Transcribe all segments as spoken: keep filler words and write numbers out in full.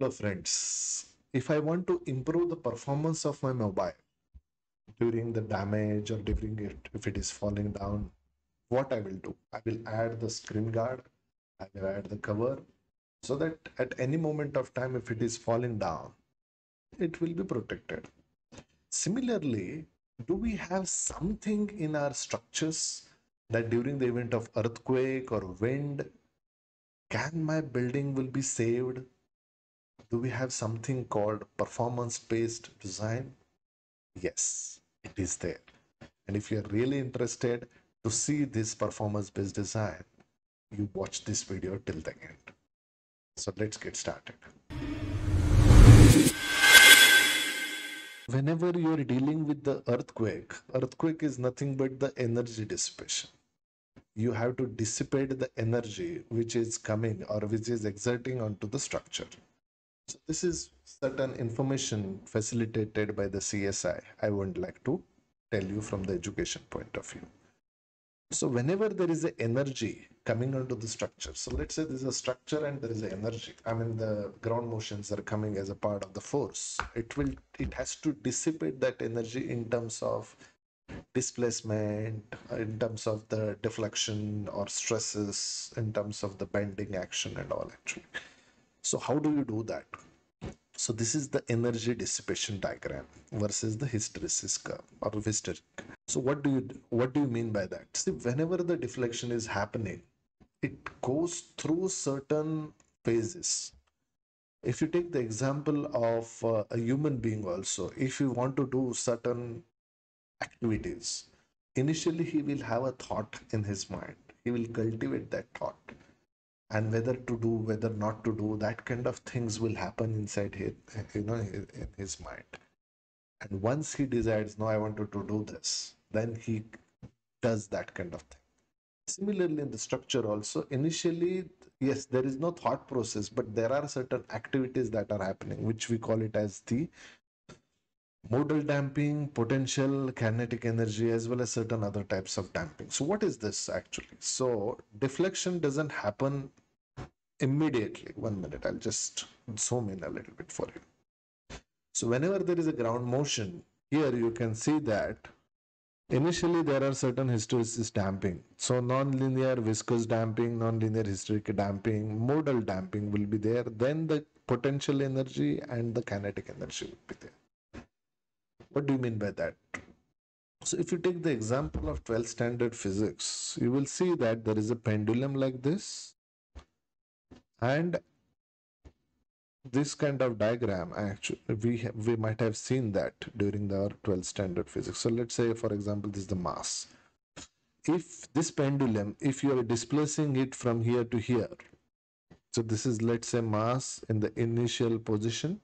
Hello friends, if I want to improve the performance of my mobile during the damage or during it, if it is falling down, what I will do? I will add the screen guard, I will add the cover so that at any moment of time if it is falling down, it will be protected. Similarly, do we have something in our structures that during the event of earthquake or wind, can my building will be saved? Do we have something called performance-based design? Yes, it is there. And if you're really interested to see this performance-based design, you watch this video till the end. So let's get started. Whenever you're dealing with the earthquake, earthquake is nothing but the energy dissipation. You have to dissipate the energy which is coming or which is exerting onto the structure. So this is certain information facilitated by the C S I. I would like to tell you from the education point of view. So whenever there is an energy coming onto the structure, so let's say there's a structure and there is an energy. I mean the ground motions are coming as a part of the force. It will, it has to dissipate that energy in terms of displacement, in terms of the deflection or stresses, in terms of the bending action and all actually. So how do you do that? So this is the energy dissipation diagram versus the hysteresis curve or hysteric. So what do you what do you mean by that? See, whenever the deflection is happening, it goes through certain phases. If you take the example of uh, a human being also, if you want to do certain activities, initially he will have a thought in his mind. He will cultivate that thought. And whether to do, whether not to do, that kind of things will happen inside his, you know, in his mind. And once he decides, no, I wanted to do this, then he does that kind of thing. Similarly, in the structure also, initially, yes, there is no thought process, but there are certain activities that are happening, which we call it as the modal damping, potential kinetic energy, as well as certain other types of damping. So what is this actually? So deflection doesn't happen immediately. One minute, I'll just zoom in a little bit for you. So whenever there is a ground motion, here you can see that initially there are certain hysteresis damping. So non-linear viscous damping, non-linear hysteric damping, modal damping will be there. Then the potential energy and the kinetic energy will be there. What do you mean by that? So if you take the example of twelfth standard physics, you will see that there is a pendulum like this. And this kind of diagram, actually, we, we might have seen that during the twelfth standard physics. So let's say, for example, this is the mass. If this pendulum, if you are displacing it from here to here, so this is, let's say, mass in the initial position.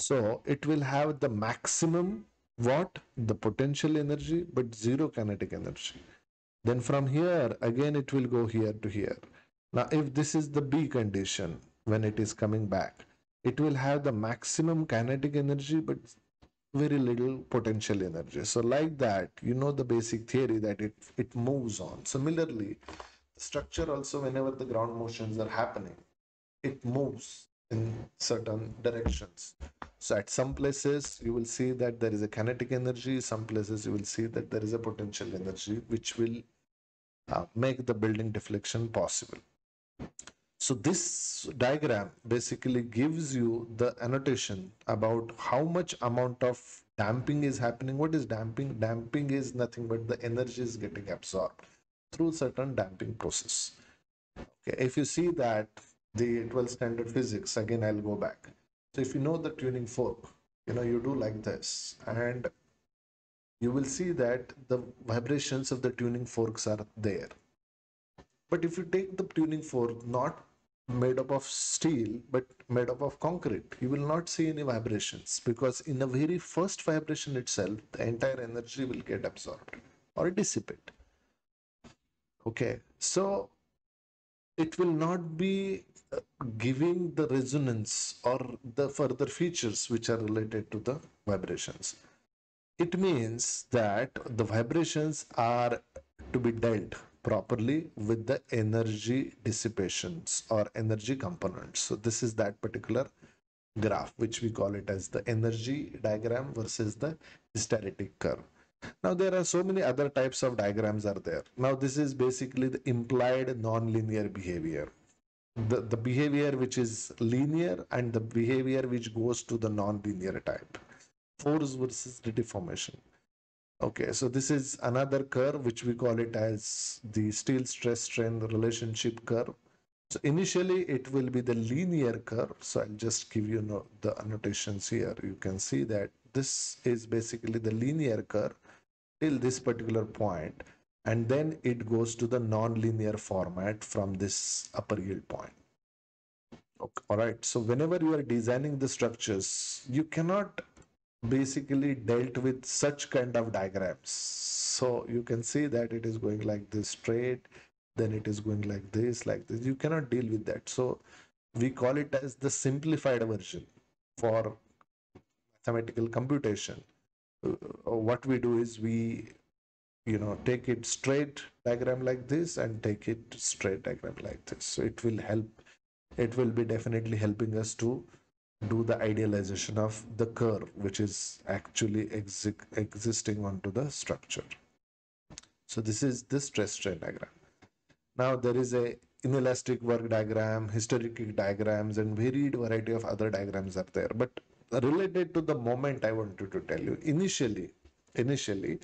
So it will have the maximum what? The potential energy, but zero kinetic energy. Then from here, again, it will go here to here. Now, if this is the B condition, when it is coming back, it will have the maximum kinetic energy, but very little potential energy. So like that, you know the basic theory that it, it moves on. Similarly, the structure also, whenever the ground motions are happening, it moves in certain directions. So at some places you will see that there is a kinetic energy, some places you will see that there is a potential energy which will uh, make the building deflection possible. So this diagram basically gives you the annotation about how much amount of damping is happening. What is damping? Damping is nothing but the energy is getting absorbed through certain damping process. Okay, if you see that the twelfth standard physics, again I'll go back. So if you know the tuning fork, you know you do like this and you will see that the vibrations of the tuning forks are there. But if you take the tuning fork not made up of steel but made up of concrete, you will not see any vibrations, because in the very first vibration itself the entire energy will get absorbed or dissipate. Okay, so it will not be giving the resonance or the further features which are related to the vibrations. It means that the vibrations are to be dealt properly with the energy dissipations or energy components. So this is that particular graph, which we call it as the energy diagram versus the hysteretic curve. Now there are so many other types of diagrams are there. Now this is basically the implied non-linear behavior, the the behavior which is linear and the behavior which goes to the non-linear type, force versus the deformation. Okay, so this is another curve which we call it as the steel stress strain relationship curve. So initially it will be the linear curve. So I'll just give you know the annotations here. You can see that this is basically the linear curve till this particular point, and then it goes to the non-linear format from this upper yield point. Okay. All right. So whenever you are designing the structures, you cannot basically dealt with such kind of diagrams. So you can see that it is going like this straight, then it is going like this, like this. You cannot deal with that. So we call it as the simplified version for mathematical computation. What we do is we, you know, take it straight diagram like this and take it straight diagram like this. So it will help, it will be definitely helping us to do the idealization of the curve which is actually ex existing onto the structure. So this is the stress strain diagram. Now there is a inelastic work diagram, hysteretic diagrams, and varied variety of other diagrams are there. But related to the moment, I wanted to tell you, initially, initially,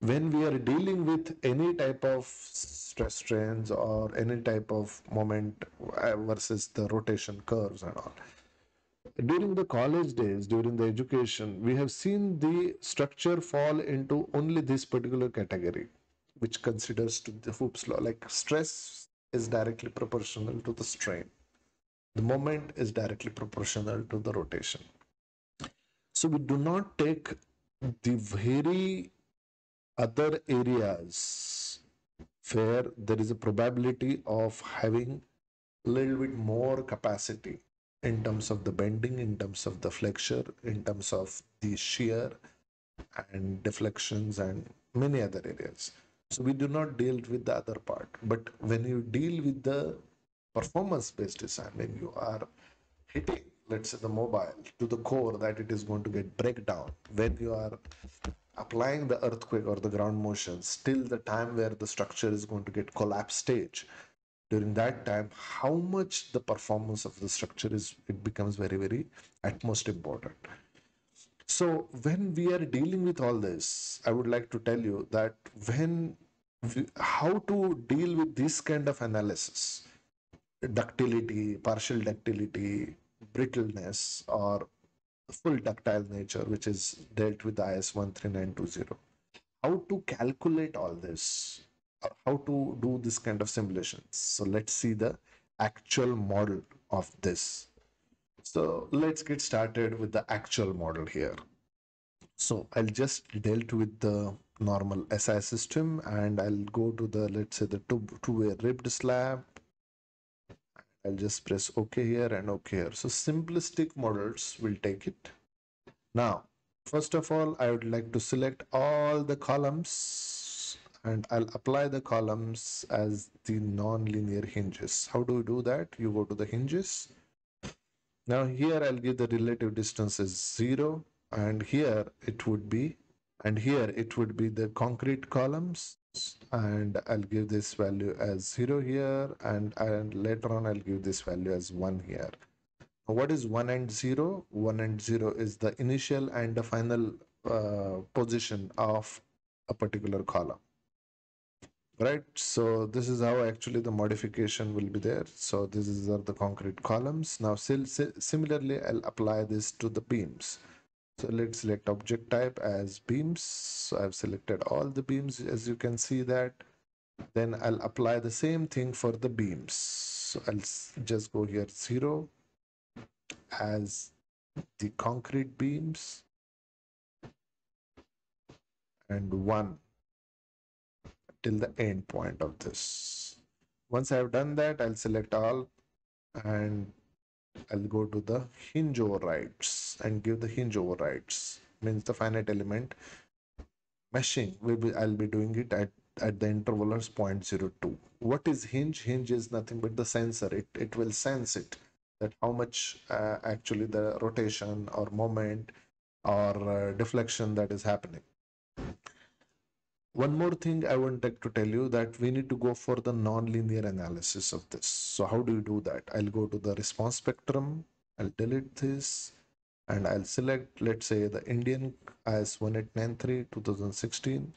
when we are dealing with any type of stress strains or any type of moment versus the rotation curves and all, during the college days, during the education, we have seen the structure fall into only this particular category, which considers to the Hooke's law, like stress is directly proportional to the strain. The moment is directly proportional to the rotation. So we do not take the very other areas where there is a probability of having a little bit more capacity in terms of the bending, in terms of the flexure, in terms of the shear and deflections and many other areas. So we do not deal with the other part. But when you deal with the performance-based design, when you are hitting, let's say, the mobile to the core that it is going to get breakdown, when you are applying the earthquake or the ground motions till the time where the structure is going to get collapse stage, during that time, how much the performance of the structure is, it becomes very, very utmost important. So when we are dealing with all this, I would like to tell you that when, we, how to deal with this kind of analysis, ductility, partial ductility, brittleness, or full ductile nature, which is dealt with I S one three nine two zero. How to calculate all this? How to do this kind of simulations? So let's see the actual model of this. So let's get started with the actual model here. So I'll just dealt with the normal S I system, and I'll go to the, let's say, the two, two-way ribbed slab. I'll just press OK here and OK here. So simplistic models will take it. Now, first of all, I would like to select all the columns, and I'll apply the columns as the non-linear hinges. How do you do that? You go to the hinges. Now here I'll give the relative distance as zero, and here it would be, and here it would be the concrete columns, and I'll give this value as zero here, and, and later on I'll give this value as one here. Now what is one and zero? One and zero is the initial and the final uh, position of a particular column. Right, so this is how actually the modification will be there. So this is the concrete columns. Now similarly, I'll apply this to the beams. So let's select object type as beams. So I've selected all the beams, as you can see that. Then I'll apply the same thing for the beams. So I'll just go here zero as the concrete beams and one till the end point of this. Once I have done that, I'll select all and I'll go to the hinge overrides and give the hinge overrides, means the finite element meshing. We'll be, I'll be doing it at, at the interval of zero point zero two. What is hinge? Hinge is nothing but the sensor. It, it will sense it. that how much uh, actually the rotation or moment or uh, deflection that is happening. One more thing I would like to tell you that we need to go for the non-linear analysis of this. So how do you do that? I'll go to the response spectrum. I'll delete this and I'll select, let's say, the Indian I S one eight nine three twenty sixteen.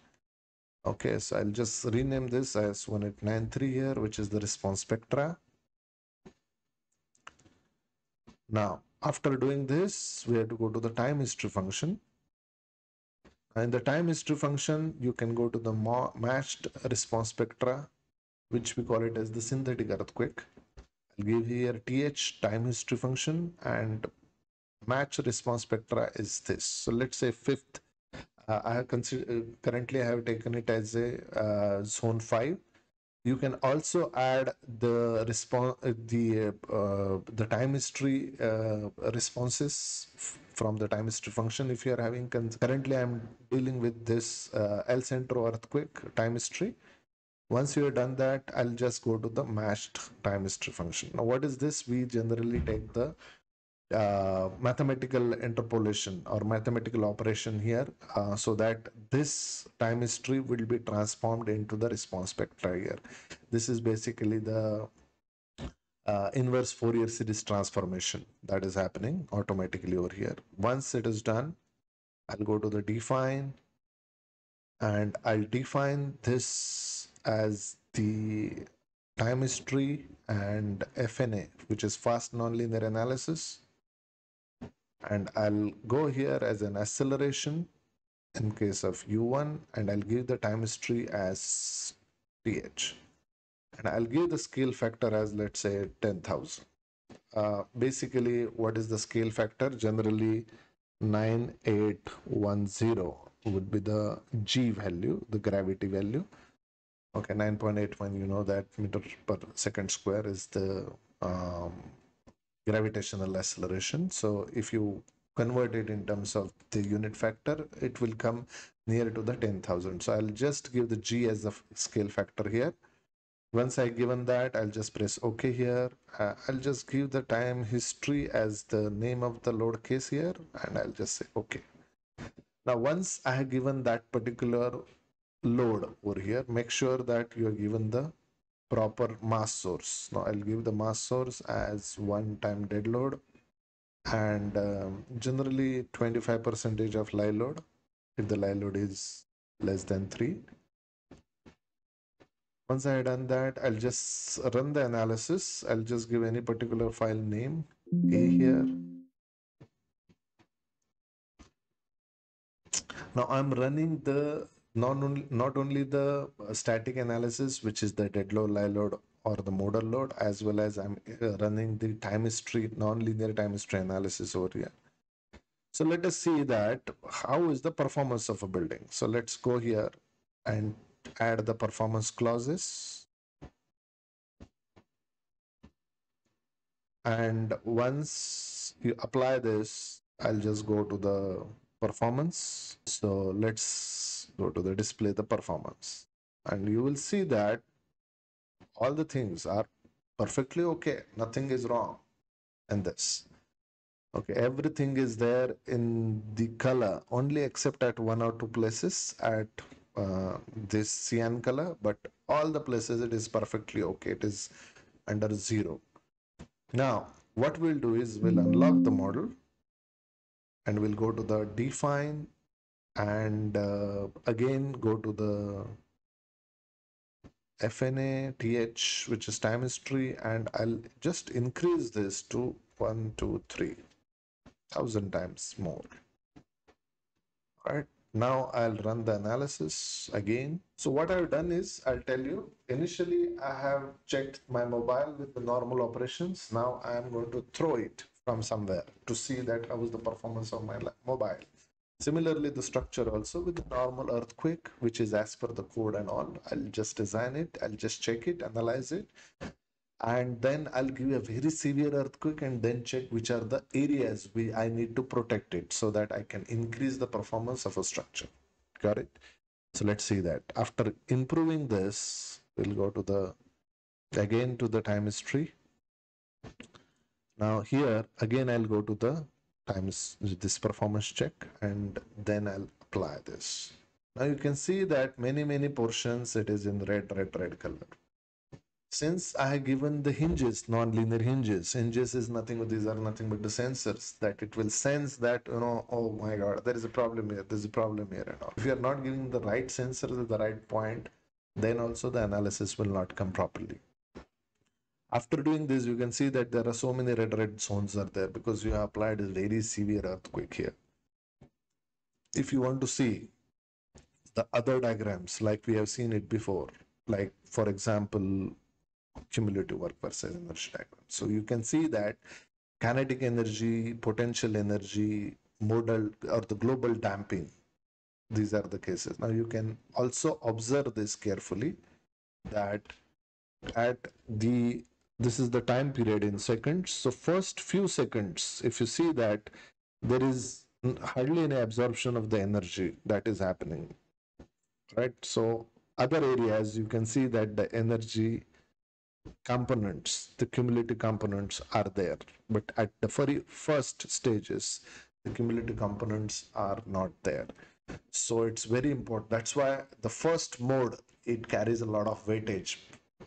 Okay, so I'll just rename this I S one eight nine three here, which is the response spectra. Now, after doing this, we have to go to the time history function. In the time history function, you can go to the matched response spectra, which we call it as the synthetic earthquake. I'll give here T H time history function, and match response spectra is this. So let's say fifth, uh, I have consider currently I have taken it as a uh, zone five. You can also add the response, the uh, the time history uh, responses from the time history function. If you are having, currently I'm dealing with this uh, L centro earthquake time history. Once you have done that, I'll just go to the matched time history function. Now, what is this? We generally take the uh, mathematical interpolation or mathematical operation here, uh, so that this time history will be transformed into the response spectra here. This is basically the uh, inverse Fourier series transformation that is happening automatically over here. Once it is done, I'll go to the define and I'll define this as the time history and F N A, which is fast nonlinear analysis, and I'll go here as an acceleration in case of U one, and I'll give the time history as T H, and I'll give the scale factor as, let's say, ten thousand. Uh, basically, what is the scale factor? Generally, nine eight one zero would be the G value, the gravity value. Okay, nine point eight one, you know that meter per second square is the um, gravitational acceleration. So if you convert it in terms of the unit factor, it will come near to the ten thousand. So I'll just give the G as the scale factor here. Once I given that, I'll just press OK here. Uh, I'll just give the time history as the name of the load case here, and I'll just say OK. Now, once I have given that particular load over here, make sure that you are given the proper mass source. Now I'll give the mass source as one time dead load and um, generally twenty-five percent of lie load if the lie load is less than three. Once I have done that, I'll just run the analysis. I'll just give any particular file name A here. Now I'm running the Not only, not only the static analysis, which is the dead load, lie load, or the modal load, as well as I'm running the time history, non-linear time history analysis over here. So let us see that how is the performance of a building. So let's go here and add the performance clauses. And once you apply this, I'll just go to the performance. So let's go to the display the performance, and you will see that all the things are perfectly okay. Nothing is wrong in this. Okay, everything is there in the color, only except at one or two places at uh, this cyan color, but all the places it is perfectly okay. It is under zero. Now what we'll do is we'll unlock the model and we'll go to the define and uh, again go to the F N A T H, which is time history, and I'll just increase this to one two three thousand times more. All right, now I'll run the analysis again. So what I've done is, I'll tell you, initially I have checked my mobile with the normal operations. Now I am going to throw it from somewhere to see that how was the performance of my mobile. Similarly, the structure also with the normal earthquake, which is as per the code and all. I'll just design it, I'll just check it, analyze it, and then I'll give a very severe earthquake and then check which are the areas we I need to protect it so that I can increase the performance of a structure. Got it? So let's see that. After improving this, we'll go to the again to the time history. Now here again I'll go to the times this performance check and then I'll apply this. Now you can see that many many portions it is in red red red color. Since I have given the hinges, non-linear hinges, hinges is nothing but these are nothing but the sensors that it will sense that, you know, oh my god, there is a problem here, there's a problem here and all. If you are not giving the right sensors at the right point, then also the analysis will not come properly. After doing this, you can see that there are so many red red zones are there because you have applied a very severe earthquake here. If you want to see the other diagrams like we have seen it before, like for example, cumulative work versus inertia diagram. So you can see that kinetic energy, potential energy, modal or the global damping, these are the cases. Now you can also observe this carefully that at the, this is the time period in seconds. So first few seconds, if you see that there is hardly any absorption of the energy that is happening, right? So other areas you can see that the energy components, the cumulative components are there, but at the very first stages the cumulative components are not there. So it's very important. That's why the first mode, it carries a lot of weightage.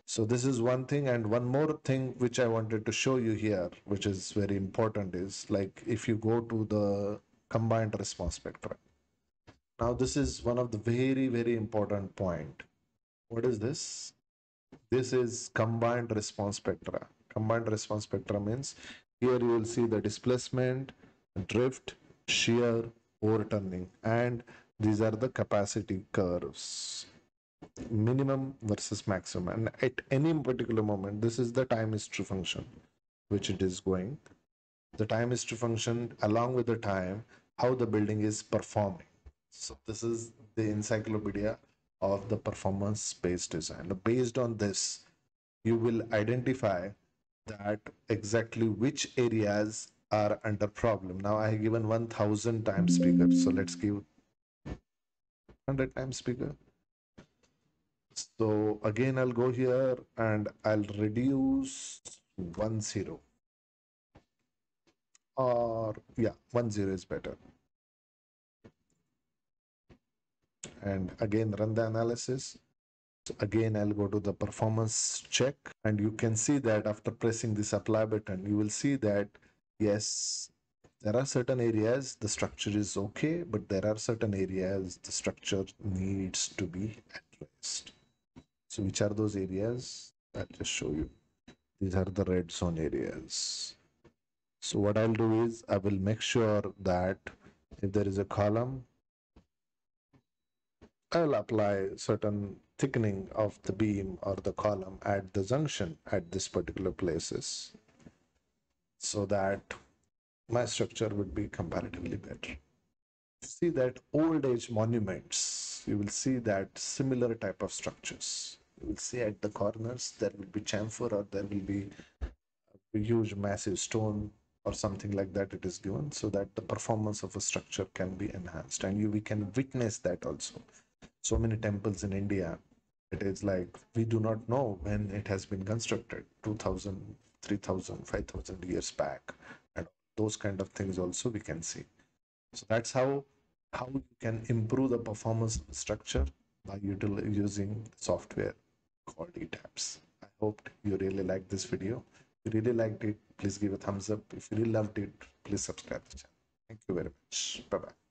So this is one thing. And one more thing which I wanted to show you here, which is very important, is like if you go to the combined response spectrum. Now this is one of the very very important point. What is this? This is combined response spectra. Combined response spectra means here you will see the displacement, drift, shear, overturning, and these are the capacity curves, minimum versus maximum. And at any particular moment, this is the time history function which it is going. The time history function along with the time, how the building is performing. So this is the encyclopedia of the performance-based design. Based on this, you will identify that exactly which areas are under problem. Now I have given one thousand times bigger. So let's give one hundred times bigger. So again, I'll go here and I'll reduce one zero. Or yeah, one zero is better. And again run the analysis. So again I'll go to the performance check and you can see that after pressing this apply button, you will see that yes, there are certain areas the structure is okay, but there are certain areas the structure needs to be addressed. So which are those areas? I'll just show you. These are the red zone areas. So what I'll do is I will make sure that if there is a column, I'll apply certain thickening of the beam or the column at the junction at this particular places so that my structure would be comparatively better. See that old age monuments, you will see that similar type of structures. You will see at the corners there will be chamfer or there will be a huge massive stone or something like that it is given so that the performance of a structure can be enhanced. And you, we can witness that also. So many temples in India, it is like we do not know when it has been constructed, two thousand, three thousand, five thousand years back, and those kind of things also we can see. So that's how how you can improve the performance of the structure by using software called E TABS. I hope you really liked this video. If you really liked it, please give a thumbs up. If you really loved it, please subscribe to the channel. Thank you very much. Bye bye.